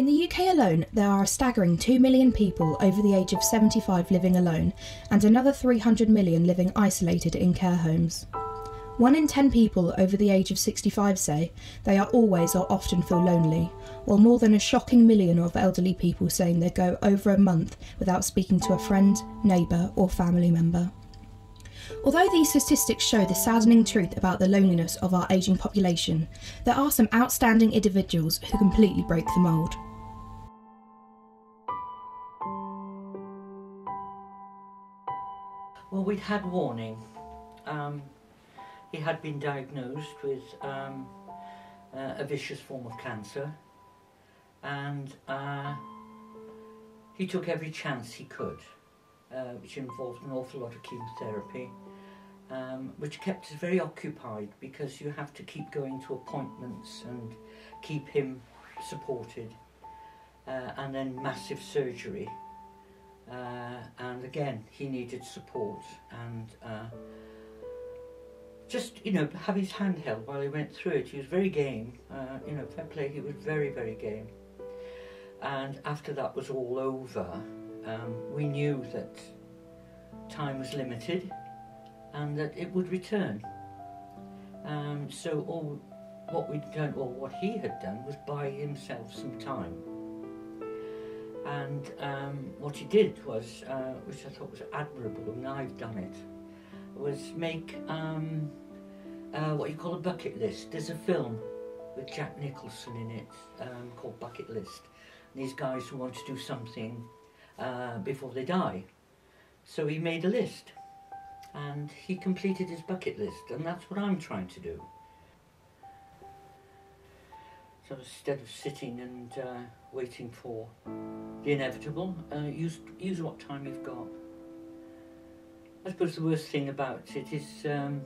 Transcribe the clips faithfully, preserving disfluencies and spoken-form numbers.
In the U K alone, there are a staggering two million people over the age of seventy-five living alone, and another three hundred million living isolated in care homes. One in ten people over the age of sixty-five say they are always or often feel lonely, while more than a shocking million of elderly people saying they go over a month without speaking to a friend, neighbour or family member. Although these statistics show the saddening truth about the loneliness of our ageing population, there are some outstanding individuals who completely break the mould. Well, we'd had warning. Um... He had been diagnosed with um, uh, a vicious form of cancer, and uh, he took every chance he could, uh, which involved an awful lot of chemotherapy, um, which kept us very occupied because you have to keep going to appointments and keep him supported, uh, and then massive surgery, uh, and again he needed support and. Uh, Just, you know, have his hand held while he went through it. He was very game, uh, you know, fair play, he was very, very game. And after that was all over, um, we knew that time was limited and that it would return. Um, so all what we'd done, or what he had done, was buy himself some time. And um, what he did was, uh, which I thought was admirable, and I've done it, was make um, uh, what you call a bucket list. There's a film with Jack Nicholson in it um, called Bucket List. And these guys who want to do something uh, before they die. So he made a list and he completed his bucket list, and that's what I'm trying to do. So instead of sitting and uh, waiting for the inevitable, uh, use, use what time you've got. I suppose the worst thing about it is um,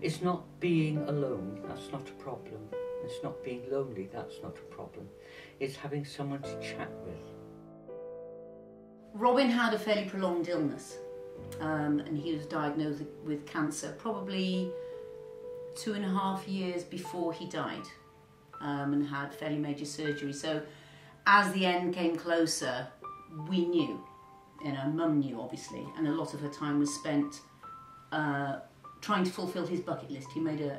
it's not being alone, that's not a problem. It's not being lonely, that's not a problem. It's having someone to chat with. Robin had a fairly prolonged illness um, and he was diagnosed with cancer probably two and a half years before he died um, and had fairly major surgery. So as the end came closer, we knew. You know, Mum knew obviously, and a lot of her time was spent uh, trying to fulfil his bucket list. He made a,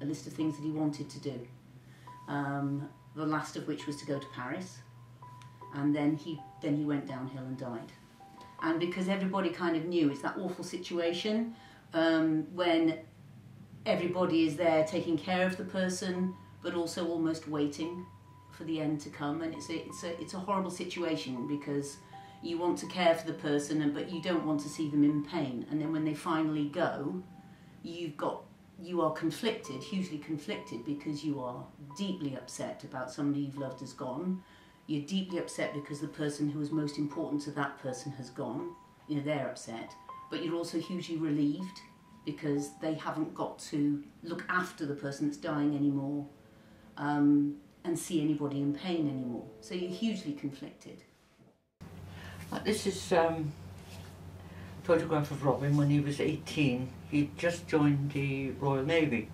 a, a list of things that he wanted to do, um, the last of which was to go to Paris, and then he then he went downhill and died. And because everybody kind of knew, it's that awful situation um, when everybody is there taking care of the person, but also almost waiting for the end to come. And it's a it's a it's a horrible situation because. You want to care for the person, and but you don't want to see them in pain. And then when they finally go, you've got you are conflicted, hugely conflicted, because you are deeply upset about somebody you've loved has gone. You're deeply upset because the person who was most important to that person has gone. You know, they're upset, but you're also hugely relieved because they haven't got to look after the person that's dying anymore, um, and see anybody in pain anymore. So you're hugely conflicted. This is um, a photograph of Robin when he was eighteen. He'd just joined the Royal Navy,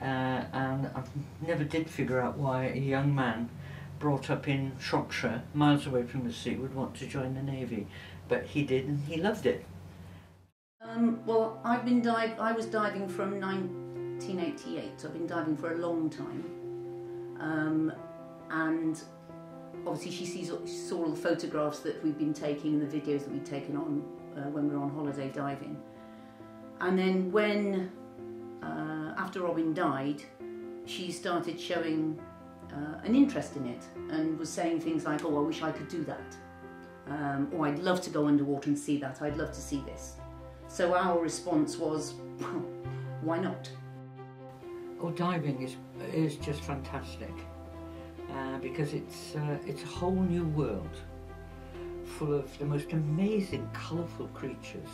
uh, and I never did figure out why a young man brought up in Shropshire, miles away from the sea, would want to join the Navy, but he did and he loved it. Um, well, I've been dive I was diving from nineteen eighty-eight, so I've been diving for a long time, um, and obviously she sees, she saw all the photographs that we've been taking, the videos that we've taken on uh, when we were on holiday diving. And then when, uh, after Robin died, she started showing uh, an interest in it and was saying things like, oh, I wish I could do that. Um, or I'd love to go underwater and see that. I'd love to see this. So our response was, why not? Oh, diving is, is just fantastic. Uh, because it's, uh, it's a whole new world full of the most amazing colourful creatures,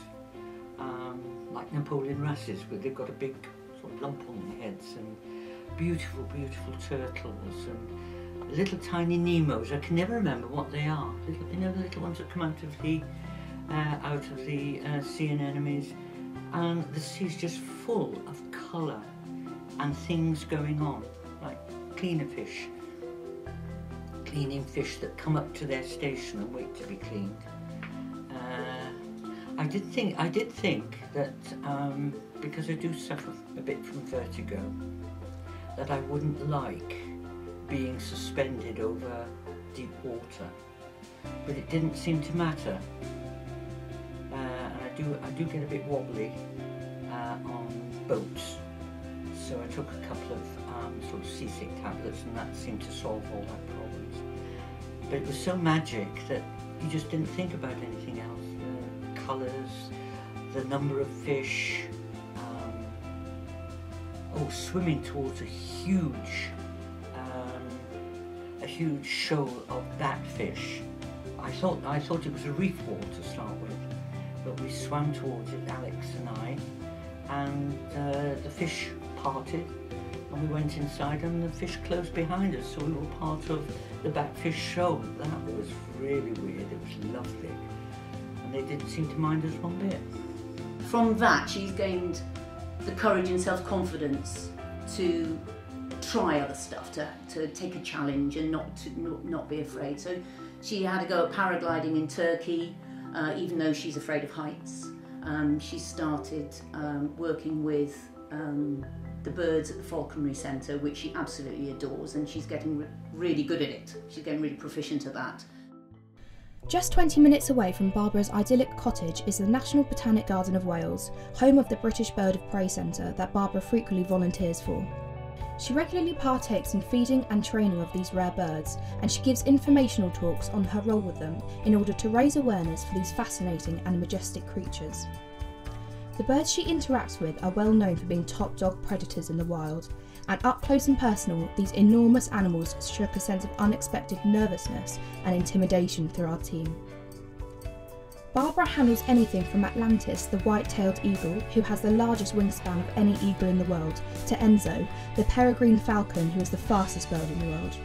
um, like Napoleon wrasses, where they've got a big sort of lump on their heads, and beautiful, beautiful turtles, and little tiny Nemos. I can never remember what they are. Little, you know, the little ones that come out of the, uh, out of the uh, sea anemones, and the sea's just full of colour and things going on, like cleaner fish. cleaning fish that come up to their station and wait to be cleaned. Uh, I did think I did think that um, because I do suffer a bit from vertigo, that I wouldn't like being suspended over deep water, but it didn't seem to matter. Uh, and I do I do get a bit wobbly uh, on boats, so I took a couple of um, sort of seasick tablets, and that seemed to solve all my problems. But it was so magic that you just didn't think about anything else. The colours, the number of fish. Um, oh, swimming towards a huge. A huge shoal of that fish. I thought I thought it was a reef wall to start with, but we swam towards it, Alex and I, and uh, the fish parted, and we went inside, and the fish closed behind us, so we were part of the backfish shoal. That was really weird. It was lovely, and they didn't seem to mind us one bit. From that, she's gained the courage and self-confidence to try other stuff, to, to take a challenge and not to not, not be afraid. So she had a go at paragliding in Turkey, uh, even though she's afraid of heights. Um, she started um, working with um, the birds at the falconry centre, which she absolutely adores, and she's getting re really good at it. She's getting really proficient at that. Just twenty minutes away from Barbara's idyllic cottage is the National Botanic Garden of Wales, home of the British Bird of Prey Centre that Barbara frequently volunteers for. She regularly partakes in feeding and training of these rare birds, and she gives informational talks on her role with them in order to raise awareness for these fascinating and majestic creatures. The birds she interacts with are well known for being top dog predators in the wild, and up close and personal, these enormous animals struck a sense of unexpected nervousness and intimidation through our team. Barbara handles anything from Atlantis, the white-tailed eagle, who has the largest wingspan of any eagle in the world, to Enzo, the peregrine falcon, who is the fastest bird in the world.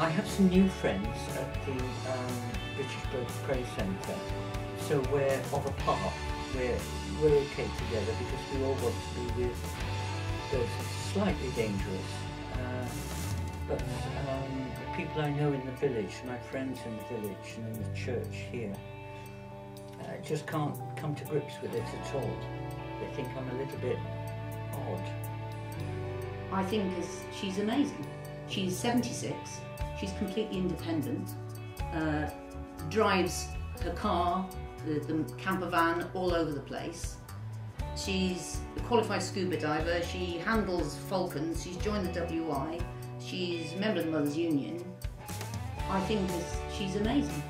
I have some new friends at the um, British Bird of Prey Centre, so we're of a part. We're, we're okay together because we all want to be with birds that are slightly dangerous. Uh, but um, the people I know in the village, my friends in the village and in the church here, I just can't come to grips with it at all. They think I'm a little bit odd. I think she's amazing. She's seventy-six, she's completely independent, uh, drives her car, the, the camper van, all over the place. She's a qualified scuba diver, she handles falcons, she's joined the W I, she's a member of the Mother's Union. I think she's amazing.